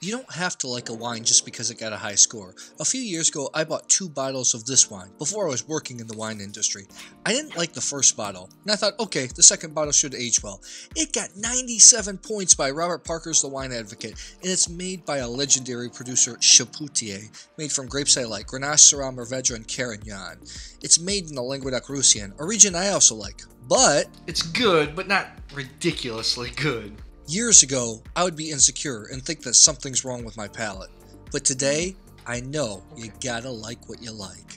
You don't have to like a wine just because it got a high score. A few years ago, I bought 2 bottles of this wine before I was working in the wine industry. I didn't like the first bottle, and I thought, okay, the second bottle should age well. It got 97 points by Robert Parker's The Wine Advocate, and it's made by a legendary producer, Chapoutier, made from grapes I like, Grenache, Syrah, Mourvèdre, and Carignan. It's made in the Languedoc-Roussillon, a region I also like, but... It's good, but not ridiculously good. Years ago, I would be insecure and think that something's wrong with my palate. But today, I know you gotta like what you like.